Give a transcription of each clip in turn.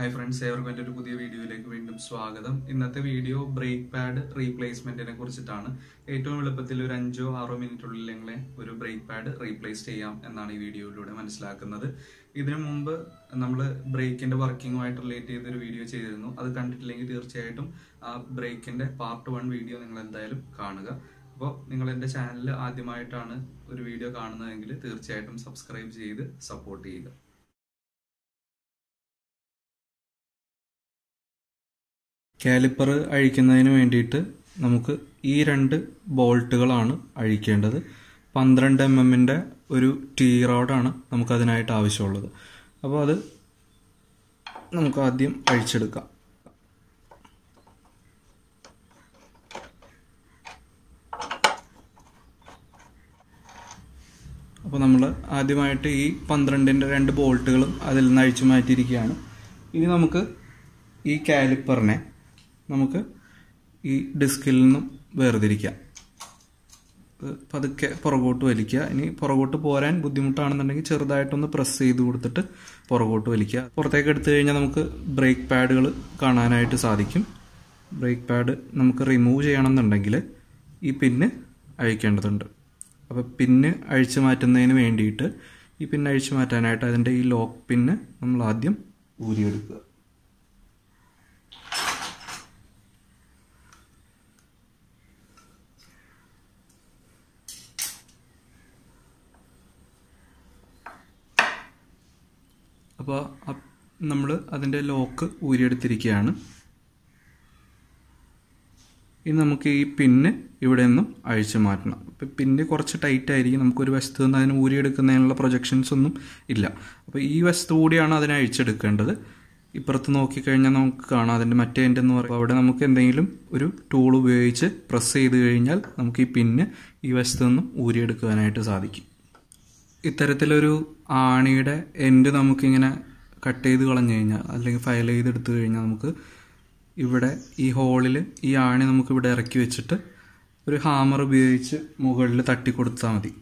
Hi friends, everyone, welcome to this video. In this video, brake pad replacement. In a brake pad replaced video. Brake and working related video. Brake and part 1 video. If you are video, subscribe and support. Caliper അഴിക്കുന്നതിനു വേണ്ടിയിട്ട് നമുക്ക് ഈ രണ്ട് ബോൾട്ടുകളാണ് അഴിക്കേണ്ടത് 12 mm ന്റെ ഒരു T road ആണ് നമുക്ക് അതിനായിട്ട് ആവശ്യമുള്ളത് അപ്പോൾ അത് നമുക്ക് ആദ്യം അഴിച്ചെടുക്കാം അപ്പോൾ നമ്മൾ ആദ്യമായിട്ട് ഈ 12 ന്റെ രണ്ട് ബോൾട്ടുകളും അതിൽ നിന്ന് അഴിച്ചു മാറ്റിയിരിക്കുകയാണ് ഇനി നമുക്ക് ഈ കാലിപ്പറിനെ നമുക്ക് ഈ ഡിസ്കിൽ നിന്നും വേർതിരിക്കാം പതുക്കെ പുറകോട്ട് വലിക്കുക ഇനി പുറകോട്ട് പോരാൻ ബുദ്ധിമുട്ടാണെന്നുണ്ടെങ്കിൽ ചെറുതായിട്ടൊന്ന് പ്രസ് ചെയ്ത് കൊടുത്തിട്ട് പുറകോട്ട് വലിക്കുക പുറത്തേക്ക് എടുത്തു കഴിഞ്ഞാൽ നമുക്ക് ബ്രേക്ക് പാഡുകൾ കാണാനായിട്ട് സാധിക്കും ബ്രേക്ക് പാഡ് നമുക്ക് റിമൂവ് ചെയ്യണമെന്നുണ്ടെങ്കിൽ ഈ പിന്ന് അഴിക്കേണ്ടതുണ്ട് അപ്പോൾ പിന്ന് അഴിച്ചു മാറ്റുന്നതിന് വേണ്ടിയിട്ട് ഈ പിന്ന് അഴിച്ചു മാറ്റാനായിട്ട് അതിൻ്റെ ഈ ലോക്ക് പിന്ന് നമ്മൾ ആദ്യം ഊരിയെടുക്കുക അപ്പോൾ നമ്മൾ അതിൻ്റെ ലോക്ക് ഊരിയെടുത്തിരിക്കുകയാണ് ഇനി നമുക്ക് ഈ പിന്ന് ഇവിടെ നിന്നും അഴിച്ചു മാറ്റണം അപ്പോൾ പിന്ന് കുറച്ച് ടൈറ്റ് ആയിരിക്കും നമുക്കൊരു വശത്ത് നിന്ന് അതിന് ഊരിയെടുക്കുന്നതിനുള്ള പ്രൊജക്ഷൻസ് ഒന്നും ഇല്ല അപ്പോൾ ഈ വശത്ത് കൂടിയാണ് അതിനെ അഴിച്ചെടുക്കേണ്ടത് ഇപ്പുറത്ത് നോക്കിക്കഴിഞ്ഞാൽ നമുക്ക് കാണാം അതിൻ്റെ മറ്റേ എൻ്റെ എന്ന് പറയുമ്പോൾ അവിടെ നമുക്ക് എന്തെങ്കിലും ഒരു ടൂൾ ഉപയോഗിച്ച് പ്രസ് ചെയ്ത് കഴിഞ്ഞാൽ നമുക്ക് ഈ പിന്ന് ഈ വശത്ത് നിന്നും ഊരിയെടുക്കുവാനായിട്ട് സാധിക്കും ഇത്തരത്തിലൊരു ആണിയുടെ എൻഡ് നമുക്കിങ്ങനെ കട്ട് ചെയ്ത് കളഞ്ഞു കഴിഞ്ഞാൽ അല്ലെങ്കിൽ ഫയൽ ചെയ്തെടുത്തു കഴിഞ്ഞാൽ നമുക്ക് ഇവിടെ ഈ ഹോളിൽ ഈ ആണി നമുക്കിവിടെ ഇറക്കി വെച്ചിട്ട് ഒരു ഹാമർ ഉപയോഗിച്ച് മുകളിൽ തട്ടിക്കൊടുത്താൽ മതി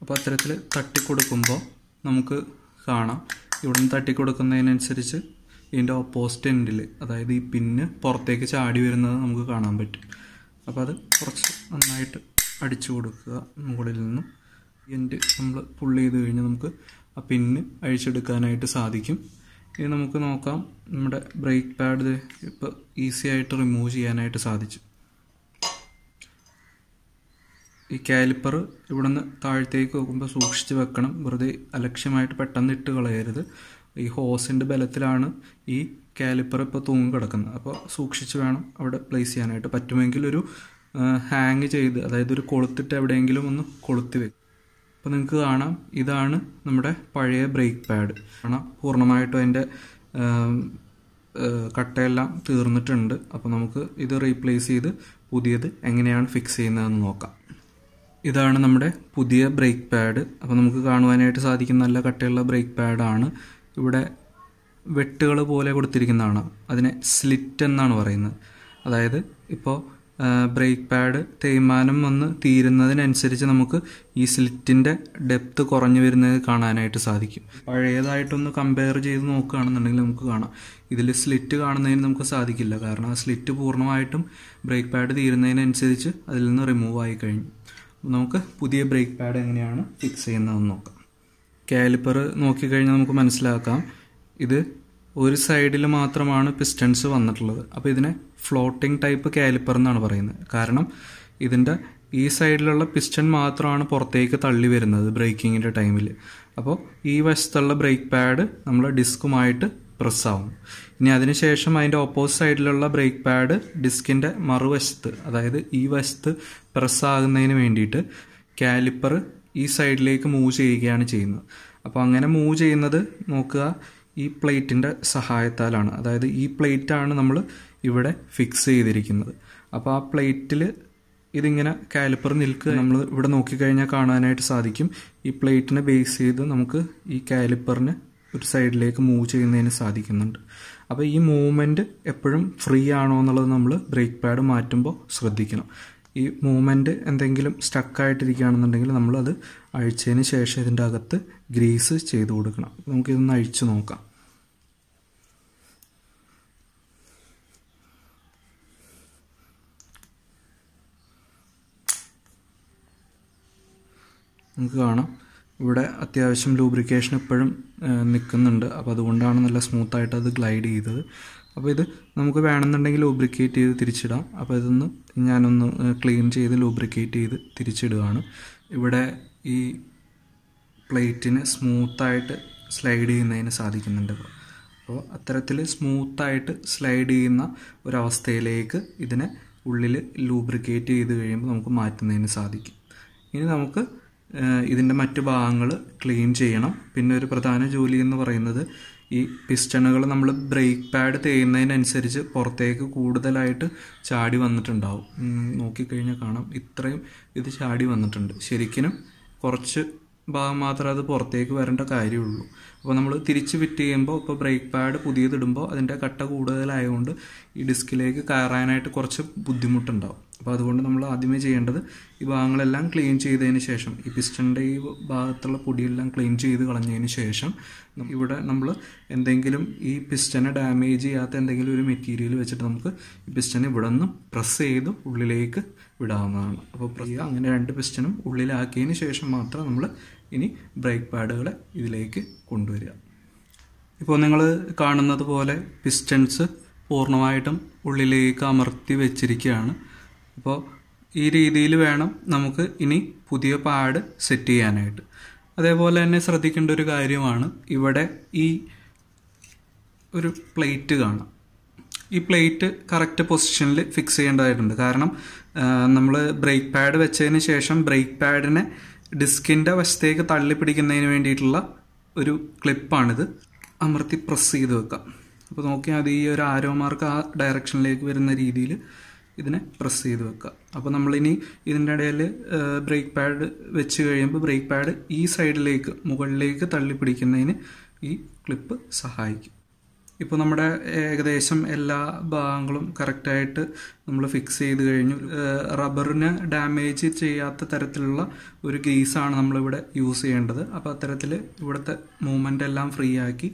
അപ്പോൾ അത്തരത്തിൽ തട്ടിക്കൊടുക്കുമ്പോൾ നമുക്ക് കാണാം ഇവിടെ നിന്ന് തട്ടിക്കൊടുക്കുന്നതിനനുസരിച്ച് ഇതിൻ്റെ ഓപ്പോസിറ്റ് എൻഡിൽ അതായത് ഈ പിന്ന് പുറത്തേക്ക് ചാടി വരുന്നത് നമുക്ക് കാണാൻ പറ്റും അപ്പോൾ അത് കുറച്ച് നന്നായിട്ട് അടിച്ചു കൊടുക്കുക മുകളിൽ നിന്നും എൻഡ് നമ്മൾ പുള്ള് ചെയ്ത് കഴിഞ്ഞാൽ നമുക്ക് ആ പിന്ന് അഴിച്ചെടുക്കാനായിട്ട് സാധിക്കും ഇനി നമുക്ക് നോക്കാം നമ്മുടെ ബ്രേക്ക് പാഡ് ഇപ്പോൾ ഈസി ആയിട്ട് റിമൂവ് ചെയ്യാനായിട്ട് സാധിച്ചു ഈ കാലിപ്പർ ഇവിടെ നിന്ന് താഴത്തേക്ക് നോക്കുമ്പോൾ സൂക്ഷിച്ച് വെക്കണം വെറുതെ അലക്ഷ്യമായിട്ട് പെട്ടെന്ന് ഇട്ട് കളയരുത് ഈ ഹോസിൻ്റെ ബലത്തിലാണ് ഈ കാലിപ്പർ ഇപ്പോൾ തൂങ്ങി കിടക്കുന്നത് അപ്പോൾ സൂക്ഷിച്ച് വേണം അവിടെ പ്ലേസ് ചെയ്യാനായിട്ട് പറ്റുമെങ്കിൽ ഒരു ഹാങ് ചെയ്ത് അതായത് ഒരു കൊളുത്തിട്ട് എവിടെയെങ്കിലും ഒന്ന് കൊളുത്തി വെക്കും അപ്പോൾ നിങ്ങൾക്ക് കാണാം ഇതാണ് നമ്മുടെ പഴയ ബ്രേക്ക് പാഡ് കാണാം പൂർണ്ണമായിട്ടും അതിൻ്റെ കട്ടയെല്ലാം തീർന്നിട്ടുണ്ട് അപ്പോൾ നമുക്ക് ഇത് റീപ്ലേസ് ചെയ്ത് പുതിയത് എങ്ങനെയാണ് ഫിക്സ് ചെയ്യുന്നതെന്ന് നോക്കാം ഇതാണ് നമ്മുടെ പുതിയ ബ്രേക്ക് പാഡ് അപ്പോൾ നമുക്ക് കാണുവാനായിട്ട് സാധിക്കുന്ന നല്ല കട്ടയുള്ള ബ്രേക്ക് പാഡാണ് ഇവിടെ വെട്ടുകൾ പോലെ കൊടുത്തിരിക്കുന്നതാണ് അതിനെ സ്ലിറ്റ് എന്നാണ് പറയുന്നത് അതായത് ഇപ്പോൾ ബ്രേക്ക് പാഡ് തേയ്മാനം വന്ന് തീരുന്നതിനനുസരിച്ച് നമുക്ക് ഈ സ്ലിറ്റിൻ്റെ ഡെപ്ത് കുറഞ്ഞു വരുന്നത് കാണാനായിട്ട് സാധിക്കും പഴയതായിട്ടൊന്ന് കമ്പയർ ചെയ്ത് നോക്കുകയാണെന്നുണ്ടെങ്കിൽ നമുക്ക് കാണാം ഇതിൽ സ്ലിറ്റ് കാണുന്നതിന് നമുക്ക് സാധിക്കില്ല കാരണം ആ സ്ലിറ്റ് പൂർണ്ണമായിട്ടും ബ്രേക്ക് പാഡ് തീരുന്നതിനനുസരിച്ച് അതിൽ നിന്ന് റിമൂവ് ആയി കഴിഞ്ഞു നമുക്ക് പുതിയ ബ്രേക്ക് പാഡ് എങ്ങനെയാണ് ഫിക്സ് ചെയ്യുന്നതെന്ന് നോക്കാം കാലിപ്പർ നോക്കിക്കഴിഞ്ഞാൽ നമുക്ക് മനസ്സിലാക്കാം ഇത് ഒരു സൈഡിൽ മാത്രമാണ് പിസ്റ്റൺസ് വന്നിട്ടുള്ളത് അപ്പോൾ ഇതിനെ ഫ്ലോട്ടിംഗ് ടൈപ്പ് കാലിപ്പർ എന്നാണ് പറയുന്നത് കാരണം ഇതിൻ്റെ ഈ സൈഡിലുള്ള പിസ്റ്റൺ മാത്രമാണ് പുറത്തേക്ക് തള്ളി വരുന്നത് ബ്രേക്കിങ്ങിൻ്റെ ടൈമിൽ അപ്പോൾ ഈ വശത്തുള്ള ബ്രേക്ക് പാഡ് നമ്മൾ ഡിസ്കുമായിട്ട് പ്രസ്സാവും ഇനി അതിനുശേഷം അതിൻ്റെ ഓപ്പോസിറ്റ് സൈഡിലുള്ള ബ്രേക്ക് പാഡ് ഡിസ്കിൻ്റെ മറുവശത്ത് അതായത് ഈ വശത്ത് പ്രസ്സാകുന്നതിന് വേണ്ടിയിട്ട് കാലിപ്പർ ഈ സൈഡിലേക്ക് മൂവ് ചെയ്യുകയാണ് ചെയ്യുന്നത് അപ്പോൾ അങ്ങനെ മൂവ് ചെയ്യുന്നത് നോക്കുക ഈ പ്ലേറ്റിൻ്റെ സഹായത്താലാണ് അതായത് ഈ പ്ലേറ്റാണ് നമ്മൾ ഇവിടെ ഫിക്സ് ചെയ്തിരിക്കുന്നത് അപ്പോൾ ആ പ്ലേറ്റിൽ ഇതിങ്ങനെ കാലിപ്പർ നിൽക്കുക നമ്മൾ ഇവിടെ നോക്കിക്കഴിഞ്ഞാൽ കാണാനായിട്ട് സാധിക്കും ഈ പ്ലേറ്റിനെ ബേസ് ചെയ്ത് നമുക്ക് ഈ കാലിപ്പറിന് ഒരു സൈഡിലേക്ക് മൂവ് ചെയ്യുന്നതിന് സാധിക്കുന്നുണ്ട് അപ്പോൾ ഈ മൂവ്മെൻറ്റ് എപ്പോഴും ഫ്രീ ആണോ എന്നുള്ളത് നമ്മൾ ബ്രേക്ക് പാഡ് മാറ്റുമ്പോൾ ശ്രദ്ധിക്കണം ഈ മൂവ്മെൻറ്റ് എന്തെങ്കിലും സ്റ്റക്കായിട്ടിരിക്കുകയാണെന്നുണ്ടെങ്കിൽ നമ്മളത് അഴിച്ചതിന് ശേഷം ഇതിൻ്റെ അകത്ത് ഗ്രീസ് ചെയ്ത് കൊടുക്കണം നമുക്കിതൊന്ന് അഴിച്ചു നോക്കാം നമുക്ക് കാണാം ഇവിടെ അത്യാവശ്യം ലൂബ്രിക്കേഷൻ എപ്പോഴും നിൽക്കുന്നുണ്ട്. അപ്പോൾ അതുകൊണ്ടാണ് നല്ല സ്മൂത്തായിട്ട് അത് ഗ്ലൈഡ് ചെയ്തത്. അപ്പോൾ ഇത് നമുക്ക് വേണമെന്നുണ്ടെങ്കിൽ ലൂബ്രിക്കേറ്റ് ചെയ്ത് തിരിച്ചിടാം. അപ്പോൾ ഇതൊന്ന് ഞാനൊന്ന് ക്ലീൻ ചെയ്ത് ലൂബ്രിക്കേറ്റ് ചെയ്ത് തിരിച്ചിടുകയാണ്. ഇവിടെ ഈ പ്ലേറ്റിന് സ്മൂത്തായിട്ട് സ്ലൈഡ് ചെയ്യുന്നതിന് സാധിക്കുന്നുണ്ട്. അപ്പോൾ അത്തരത്തിൽ സ്മൂത്തായിട്ട് സ്ലൈഡ് ചെയ്യുന്ന ഒരവസ്ഥയിലേക്ക് ഇതിനെ ഉള്ളിൽ ലൂബ്രിക്കേറ്റ് ചെയ്ത് കഴിയുമ്പോൾ നമുക്ക് മാറ്റുന്നതിന് സാധിക്കും. ഇനി നമുക്ക് ഇതിൻ്റെ മറ്റു ഭാഗങ്ങൾ ക്ലീൻ ചെയ്യണം. പിന്നെ ഒരു പ്രധാന ജോലി എന്ന് പറയുന്നത് ഈ പിസ്റ്റണുകൾ നമ്മൾ ബ്രേക്ക് പാഡ് തേയുന്നതിനനുസരിച്ച് പുറത്തേക്ക് കൂടുതലായിട്ട് ചാടി വന്നിട്ടുണ്ടാവും. നോക്കിക്കഴിഞ്ഞാൽ കാണാം ഇത്രയും ഇത് ചാടി വന്നിട്ടുണ്ട്. ശരിക്കും കുറച്ച് ഭാഗം മാത്രമേ അത് പുറത്തേക്ക് വരേണ്ട കാര്യമുള്ളൂ. അപ്പോൾ നമ്മൾ തിരിച്ച് ഫിറ്റ് ചെയ്യുമ്പോൾ ഇപ്പോൾ ബ്രേക്ക് പാഡ് പുതിയതിടുമ്പോൾ അതിൻ്റെ കട്ട കൂടുതലായതുകൊണ്ട് ഈ ഡിസ്കിലേക്ക് കയറാനായിട്ട് കുറച്ച് ബുദ്ധിമുട്ടുണ്ടാവും. അപ്പോൾ അതുകൊണ്ട് നമ്മൾ ആദ്യമേ ചെയ്യേണ്ടത് ഈ ഭാഗങ്ങളെല്ലാം ക്ലീൻ ചെയ്തതിന് ശേഷം, ഈ പിസ്റ്റണിൻ്റെ ഈ ഭാഗത്തുള്ള പൊടിയെല്ലാം ക്ലീൻ ചെയ്ത് കളഞ്ഞതിന് ശേഷം, ഇവിടെ നമ്മൾ എന്തെങ്കിലും ഈ പിസ്റ്റനെ ഡാമേജ് ചെയ്യാത്ത എന്തെങ്കിലും ഒരു മെറ്റീരിയൽ വെച്ചിട്ട് നമുക്ക് ഈ പിസ്റ്റൻ ഇവിടെ നിന്ന് പ്രസ് ചെയ്ത് ഉള്ളിലേക്ക് വിടാവുന്നതാണ്. അപ്പോൾ അങ്ങനെ രണ്ട് പിസ്റ്റനും ഉള്ളിലാക്കിയതിന് ശേഷം മാത്രം നമ്മൾ ഇനി ബ്രേക്ക് പാഡുകളെ ഇതിലേക്ക് കൊണ്ടുവരിക. ഇപ്പോൾ നിങ്ങൾ കാണുന്നത് പോലെ പിസ്റ്റൻസ് പൂർണ്ണമായിട്ടും ഉള്ളിലേക്ക് അമർത്തി വെച്ചിരിക്കുകയാണ്. അപ്പോൾ ഈ രീതിയിൽ വേണം നമുക്ക് ഇനി പുതിയ പാഡ് സെറ്റ് ചെയ്യാനായിട്ട്. അതേപോലെ തന്നെ ശ്രദ്ധിക്കേണ്ട ഒരു കാര്യമാണ് ഇവിടെ ഈ ഒരു പ്ലേറ്റ് കാണാം. ഈ പ്ലേറ്റ് കറക്റ്റ് പൊസിഷനിൽ ഫിക്സ് ചെയ്യേണ്ടതായിട്ടുണ്ട്. കാരണം നമ്മൾ ബ്രേക്ക് പാഡ് വെച്ചതിന് ശേഷം ബ്രേക്ക് പാഡിനെ ഡിസ്കിൻ്റെ വശത്തേക്ക് തള്ളി പിടിക്കുന്നതിന് വേണ്ടിയിട്ടുള്ള ഒരു ക്ലിപ്പാണിത്. അമർത്തി പ്രസ് ചെയ്ത് വെക്കാം. അപ്പോൾ നോക്കിയാൽ അത് ഈ ഒരു ആരോ മാർക്ക് ആ ഡയറക്ഷനിലേക്ക് വരുന്ന രീതിയിൽ ഇതിനെ പ്രസ് ചെയ്ത് വെക്കുക. അപ്പോൾ നമ്മളിനി ഇതിൻ്റെ ഇടയിൽ ബ്രേക്ക് പാഡ് വെച്ച് കഴിയുമ്പോൾ ബ്രേക്ക് പാഡ് ഈ സൈഡിലേക്ക് മുകളിലേക്ക് തള്ളി പിടിക്കുന്നതിന് ഈ ക്ലിപ്പ് സഹായിക്കും. ഇപ്പോൾ നമ്മുടെ ഏകദേശം എല്ലാ ഭാഗങ്ങളും കറക്റ്റായിട്ട് നമ്മൾ ഫിക്സ് ചെയ്ത് കഴിഞ്ഞു. റബ്ബറിന് ഡാമേജ് ചെയ്യാത്ത തരത്തിലുള്ള ഒരു ഗ്രീസാണ് നമ്മളിവിടെ യൂസ് ചെയ്യേണ്ടത്. അപ്പോൾ അത്തരത്തിൽ ഇവിടുത്തെ മൂവ്മെൻ്റ് എല്ലാം ഫ്രീ ആക്കി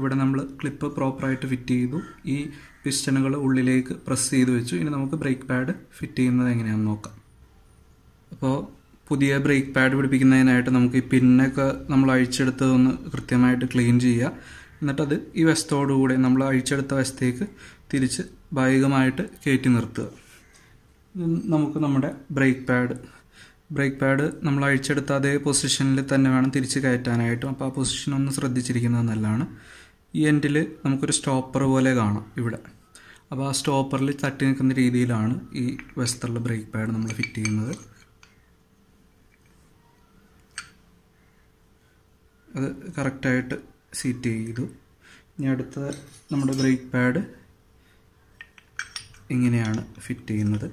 ഇവിടെ നമ്മൾ ക്ലിപ്പ് പ്രോപ്പറായിട്ട് ഫിറ്റ് ചെയ്തു. ഈ പിസ്റ്റണുകൾ ഉള്ളിലേക്ക് പ്രസ് ചെയ്ത് വെച്ചു. ഇനി നമുക്ക് ബ്രേക്ക് പാഡ് ഫിറ്റ് ചെയ്യുന്നത് എങ്ങനെയാണെന്ന് നോക്കാം. അപ്പോൾ പുതിയ ബ്രേക്ക് പാഡ് പിടിപ്പിക്കുന്നതിനായിട്ട് നമുക്ക് ഈ പിന്നൊക്കെ നമ്മൾ അഴിച്ചെടുത്ത് ഒന്ന് കൃത്യമായിട്ട് ക്ലീൻ ചെയ്യുക. എന്നിട്ടത് ഈ വശത്തോടുകൂടെ നമ്മൾ അഴിച്ചെടുത്ത വശത്തേക്ക് തിരിച്ച് ഭാഗികമായിട്ട് കയറ്റി നിർത്തുക. നമുക്ക് നമ്മുടെ ബ്രേക്ക് പാഡ് നമ്മൾ അഴിച്ചെടുത്ത അതേ പൊസിഷനിൽ തന്നെ വേണം തിരിച്ച് കയറ്റാനായിട്ടും. അപ്പോൾ ആ പൊസിഷൻ ഒന്ന് ശ്രദ്ധിച്ചിരിക്കുന്നത് നല്ലതാണ്. ഈ എൻഡിൽ നമുക്കൊരു സ്റ്റോപ്പർ പോലെ കാണാം ഇവിടെ. അപ്പോൾ ആ സ്റ്റോപ്പറിൽ തട്ടി നിൽക്കുന്ന രീതിയിലാണ് ഈ വശത്തുള്ള ബ്രേക്ക് പാഡ് നമ്മൾ ഫിറ്റ് ചെയ്യുന്നത്. അത് കറക്റ്റായിട്ട് സീറ്റ് ചെയ്തു. ഇനി അടുത്ത നമ്മുടെ ബ്രേക്ക് പാഡ് ഇങ്ങനെയാണ് ഫിറ്റ് ചെയ്യുന്നത്.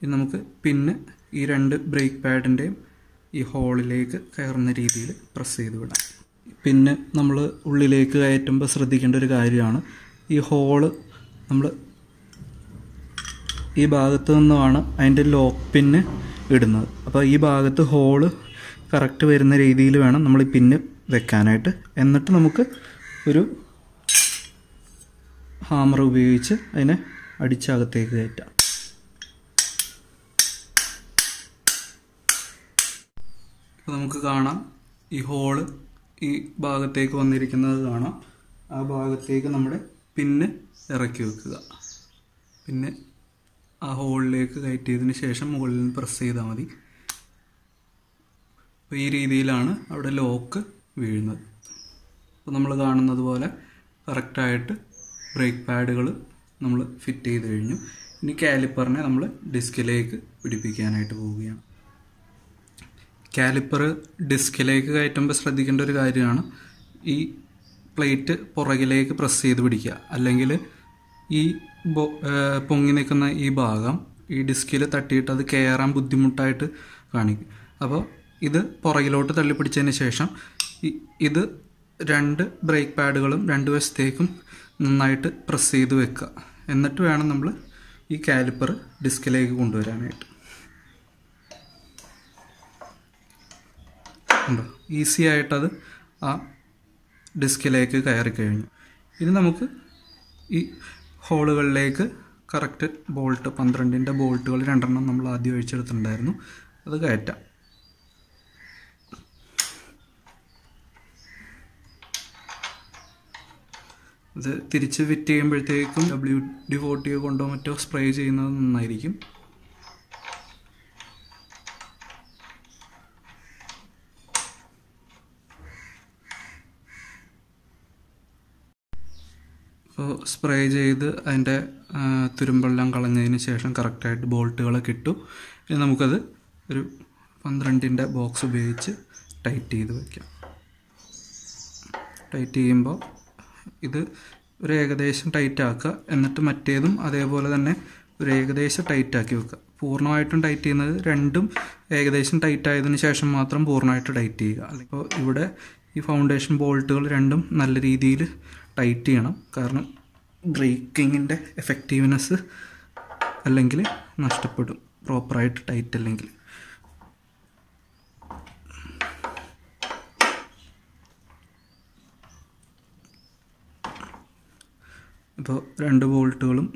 ഇനി നമുക്ക് പിന്നെ ഈ രണ്ട് ബ്രേക്ക് പാഡിൻ്റെയും ഈ ഹോളിലേക്ക് കയറുന്ന രീതിയിൽ പ്രസ് ചെയ്ത് വിടാം. പിന്നെ നമ്മൾ ഉള്ളിലേക്ക് കയറ്റുമ്പോൾ ശ്രദ്ധിക്കേണ്ട ഒരു കാര്യമാണ് ഈ ഹോള് നമ്മൾ ഈ ഭാഗത്ത് നിന്നുമാണ് അതിൻ്റെ ലോക്ക് പിന്ന് ഇടുന്നത്. അപ്പോൾ ഈ ഭാഗത്ത് ഹോള് കറക്റ്റ് വരുന്ന രീതിയിൽ വേണം നമ്മൾ ഈ പിന്ന് വെക്കാനായിട്ട്. എന്നിട്ട് നമുക്ക് ഒരു ഹാമർ ഉപയോഗിച്ച് അതിനെ അടിച്ചകത്തേക്ക് കയറ്റാം. അപ്പോൾ നമുക്ക് കാണാം ഈ ഹോള് ഈ ഭാഗത്തേക്ക് വന്നിരിക്കുന്നത് കാണാം. ആ ഭാഗത്തേക്ക് നമ്മുടെ പിന്ന് ഇറക്കി വെക്കുക. പിന്നെ ആ ഹോളിലേക്ക് കയറ്റിയതിന് ശേഷം മുകളിൽ നിന്ന് പ്രസ് ചെയ്താൽ മതി. അപ്പോൾ ഈ രീതിയിലാണ് അവിടെ ലോക്ക് വീഴുന്നത്. അപ്പോൾ നമ്മൾ കാണുന്നത് പോലെ കറക്റ്റായിട്ട് ബ്രേക്ക് പാഡുകൾ നമ്മൾ ഫിറ്റ് ചെയ്ത് കഴിഞ്ഞു. ഇനി കാലിപ്പറിനെ നമ്മൾ ഡിസ്കിലേക്ക് പിടിപ്പിക്കാനായിട്ട് പോവുകയാണ്. കാലിപ്പർ ഡിസ്കിലേക്ക് കയറ്റുമ്പോൾ ശ്രദ്ധിക്കേണ്ട ഒരു കാര്യമാണ് ഈ പ്ലേറ്റ് പുറകിലേക്ക് പ്രസ് ചെയ്ത് പിടിക്കുക. അല്ലെങ്കിൽ ഈ പൊങ്ങി നിൽക്കുന്ന ഈ ഭാഗം ഈ ഡിസ്കിൽ തട്ടിയിട്ട് അത് കയറാൻ ബുദ്ധിമുട്ടായിട്ട് കാണിക്കും. അപ്പോൾ ഇത് പുറകിലോട്ട് തള്ളി പിടിച്ചതിന് ശേഷം ഇത് രണ്ട് ബ്രേക്ക് പാഡുകളും രണ്ട് വശത്തേക്കും നന്നായിട്ട് പ്രസ് ചെയ്ത് വെക്കുക. എന്നിട്ട് വേണം നമ്മൾ ഈ കാലിപ്പർ ഡിസ്കിലേക്ക് കൊണ്ടുവരാനായിട്ട്. ഉണ്ടോ, ഈസി ആയിട്ടത് ആ ഡിസ്കിലേക്ക് കയറി കഴിഞ്ഞു. ഇനി നമുക്ക് ഈ ഹോളുകളിലേക്ക് കറക്റ്റ് ബോൾട്ട് 12ൻ്റെ ബോൾട്ടുകൾ രണ്ടെണ്ണം നമ്മൾ ആദ്യം അഴിച്ചെടുത്തിട്ടുണ്ടായിരുന്നു, അത് കയറ്റാം. ഇത് തിരിച്ച് ഫിറ്റ് ചെയ്യുമ്പോഴത്തേക്കും WD-40 കൊണ്ടോ മറ്റോ സ്പ്രേ ചെയ്യുന്നത് നന്നായിരിക്കും. അപ്പോൾ സ്പ്രേ ചെയ്ത് അതിൻ്റെ തുരുമ്പെല്ലാം കളഞ്ഞതിന് ശേഷം കറക്റ്റായിട്ട് ബോൾട്ടുകളൊക്കെ ഇട്ടു. ഇനി നമുക്കത് ഒരു 12-ൻ്റെ ബോക്സ് ഉപയോഗിച്ച് ടൈറ്റ് ചെയ്ത് വയ്ക്കാം. ടൈറ്റ് ചെയ്യുമ്പോൾ ഇത് ഒരു ഏകദേശം ടൈറ്റാക്കുക, എന്നിട്ട് മറ്റേതും അതേപോലെ തന്നെ ഒരു ഏകദേശം ടൈറ്റാക്കി വെക്കുക. പൂർണ്ണമായിട്ടും ടൈറ്റ് ചെയ്യുന്നത് രണ്ടും ഏകദേശം ടൈറ്റായതിനു ശേഷം മാത്രം പൂർണ്ണമായിട്ട് ടൈറ്റ് ചെയ്യുക. അപ്പോൾ ഇവിടെ ഈ ഫൗണ്ടേഷൻ ബോൾട്ടുകൾ രണ്ടും നല്ല രീതിയിൽ ടൈറ്റ് ചെയ്യണം, കാരണം ബ്രേക്കിങ്ങിൻ്റെ എഫക്റ്റീവ്നെസ് അല്ലെങ്കിൽ നഷ്ടപ്പെടും പ്രോപ്പറായിട്ട് ടൈറ്റ് അല്ലെങ്കിൽ. അപ്പോൾ രണ്ട് ബോൾട്ടുകളും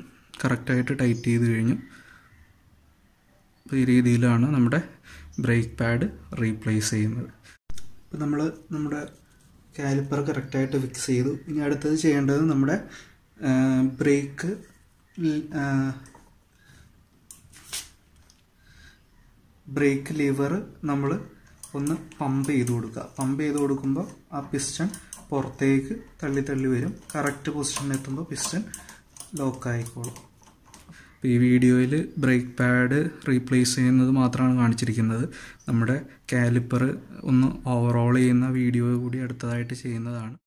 കറക്റ്റായിട്ട് ടൈറ്റ് ചെയ്ത് കഴിഞ്ഞു. അപ്പോൾ ഈ രീതിയിലാണ് നമ്മുടെ ബ്രേക്ക് പാഡ് റീപ്ലേസ് ചെയ്യുന്നത്. അപ്പോൾ നമ്മൾ നമ്മുടെ കാലിപ്പർ കറക്റ്റായിട്ട് ഫിക്സ് ചെയ്തു. ഇനി അടുത്തത് ചെയ്യേണ്ടത് നമ്മുടെ ബ്രേക്ക് ലിവർ നമ്മൾ ഒന്ന് പമ്പ് ചെയ്ത് കൊടുക്കുക. പമ്പ് ചെയ്ത് കൊടുക്കുമ്പോൾ ആ പിസ്റ്റൺ പുറത്തേക്ക് തള്ളി തള്ളി വരും. കറക്റ്റ് പൊസിഷനിൽ എത്തുമ്പോൾ പിസ്റ്റൺ ലോക്കായിക്കോളും. ഈ വീഡിയോയിൽ ബ്രേക്ക് പാഡ് റീപ്ലേസ് ചെയ്യുന്നത് മാത്രമാണ് കാണിച്ചിരിക്കുന്നത്. നമ്മുടെ കാലിപ്പർ ഒന്ന് ഓവറോൾ ചെയ്യുന്ന വീഡിയോ കൂടി അടുത്തതായിട്ട് ചെയ്യുന്നതാണ്.